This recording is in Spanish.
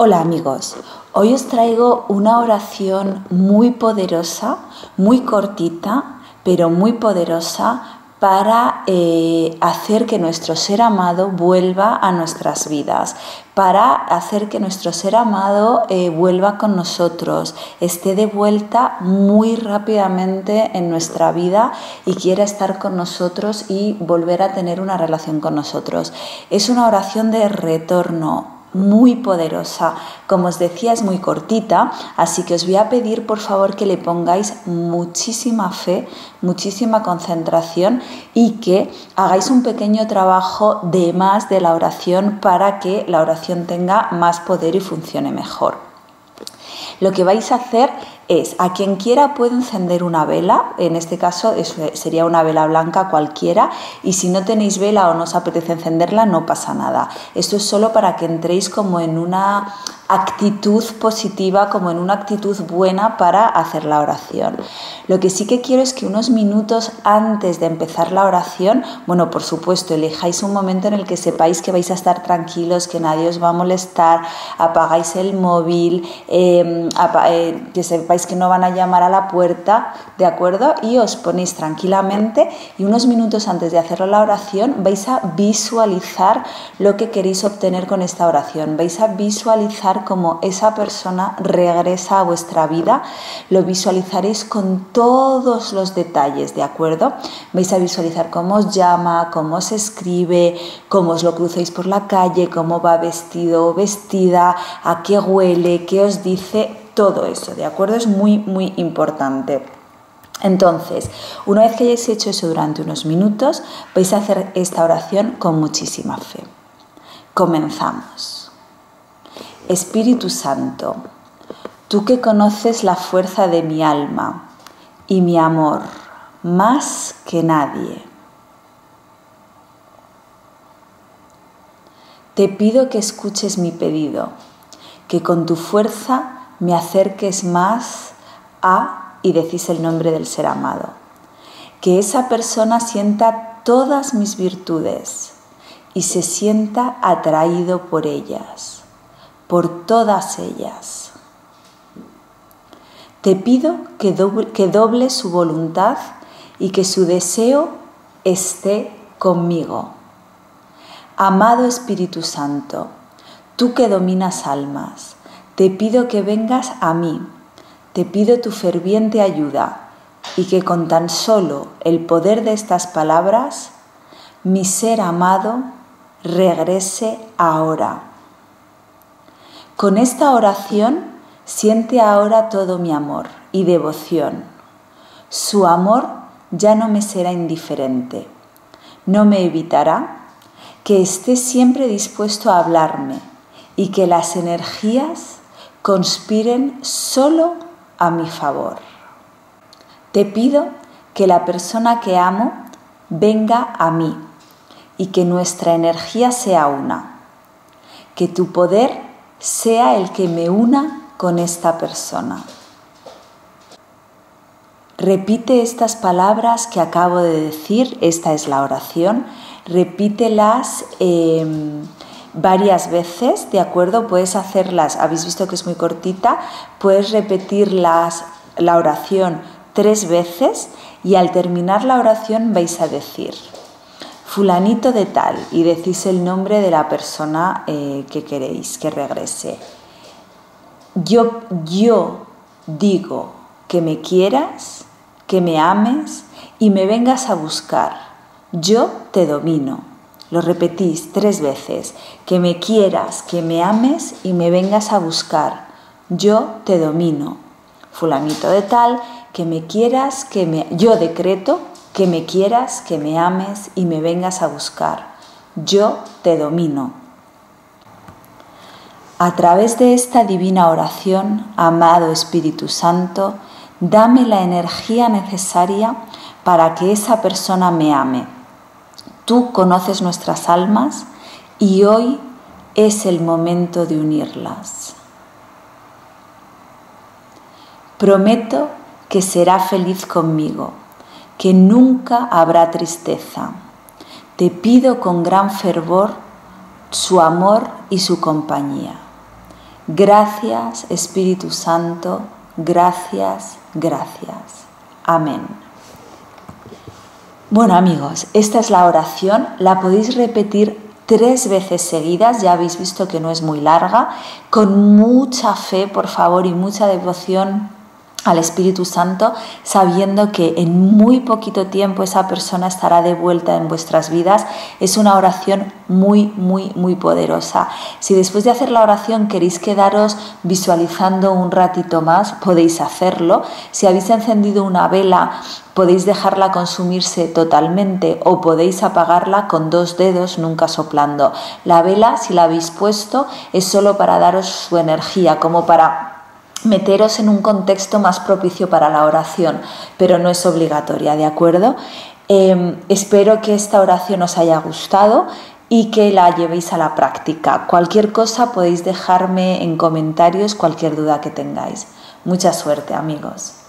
Hola amigos, hoy os traigo una oración muy poderosa, muy cortita, pero muy poderosa para hacer que nuestro ser amado vuelva a nuestras vidas, para hacer que nuestro ser amado vuelva con nosotros, esté de vuelta muy rápidamente en nuestra vida y quiera estar con nosotros y volver a tener una relación con nosotros. Es una oración de retorno muy poderosa. Como os decía, es muy cortita, así que os voy a pedir por favor que le pongáis muchísima fe, muchísima concentración y que hagáis un pequeño trabajo de más de la oración para que la oración tenga más poder y funcione mejor. Lo que vais a hacer es, a quien quiera puede encender una vela, en este caso sería una vela blanca cualquiera, y si no tenéis vela o no os apetece encenderla, no pasa nada. Esto es solo para que entréis como en una actitud positiva, como en una actitud buena para hacer la oración. Lo que sí que quiero es que unos minutos antes de empezar la oración, bueno, por supuesto, elijáis un momento en el que sepáis que vais a estar tranquilos, que nadie os va a molestar, apagáis el móvil, que sepáis que no van a llamar a la puerta, ¿de acuerdo? Y os ponéis tranquilamente y unos minutos antes de hacer la oración vais a visualizar lo que queréis obtener con esta oración. Vais a visualizar cómo esa persona regresa a vuestra vida. Lo visualizaréis con todos los detalles, ¿de acuerdo? Vais a visualizar cómo os llama, cómo os escribe, cómo os lo crucéis por la calle, cómo va vestido o vestida, a qué huele, qué os dice. Todo eso, ¿de acuerdo? Es muy, muy importante. Entonces, una vez que hayáis hecho eso durante unos minutos, vais a hacer esta oración con muchísima fe. Comenzamos. Espíritu Santo, tú que conoces la fuerza de mi alma y mi amor más que nadie, te pido que escuches mi pedido, que con tu fuerza me acerques más a, y decís el nombre del ser amado, que esa persona sienta todas mis virtudes y se sienta atraído por ellas, por todas ellas. Te pido que doble su voluntad y que su deseo esté conmigo. Amado Espíritu Santo, tú que dominas almas, te pido que vengas a mí, te pido tu ferviente ayuda y que con tan solo el poder de estas palabras, mi ser amado regrese ahora. Con esta oración siente ahora todo mi amor y devoción. Su amor ya no me será indiferente, no me evitará, que esté siempre dispuesto a hablarme y que las energías conspiren solo a mi favor. Te pido que la persona que amo venga a mí y que nuestra energía sea una, que tu poder sea el que me una con esta persona. Repite estas palabras que acabo de decir, esta es la oración, repítelas varias veces, ¿de acuerdo? Puedes hacerlas, habéis visto que es muy cortita, puedes repetir la oración 3 veces y al terminar la oración vais a decir fulanito de tal y decís el nombre de la persona que queréis que regrese. Yo digo que me quieras, que me ames y me vengas a buscar. Yo te domino. Lo repetís 3 veces, que me quieras, que me ames y me vengas a buscar. Yo te domino. Fulanito de tal, que me quieras, yo decreto que me quieras, que me ames y me vengas a buscar. Yo te domino. A través de esta divina oración, amado Espíritu Santo, dame la energía necesaria para que esa persona me ame. Tú conoces nuestras almas y hoy es el momento de unirlas. Prometo que será feliz conmigo, que nunca habrá tristeza. Te pido con gran fervor su amor y su compañía. Gracias, Espíritu Santo, gracias, gracias. Amén. Bueno, amigos, esta es la oración, la podéis repetir 3 veces seguidas, ya habéis visto que no es muy larga, con mucha fe, por favor, y mucha devoción al Espíritu Santo, sabiendo que en muy poquito tiempo esa persona estará de vuelta en vuestras vidas. Es una oración muy, muy, muy poderosa. Si después de hacer la oración queréis quedaros visualizando un ratito más, podéis hacerlo. Si habéis encendido una vela, podéis dejarla consumirse totalmente o podéis apagarla con 2 dedos, nunca soplando. La vela, si la habéis puesto, es solo para daros su energía, como para meteros en un contexto más propicio para la oración, pero no es obligatoria, ¿de acuerdo? Espero que esta oración os haya gustado y que la llevéis a la práctica. Cualquier cosa podéis dejarme en comentarios, cualquier duda que tengáis. Mucha suerte, amigos.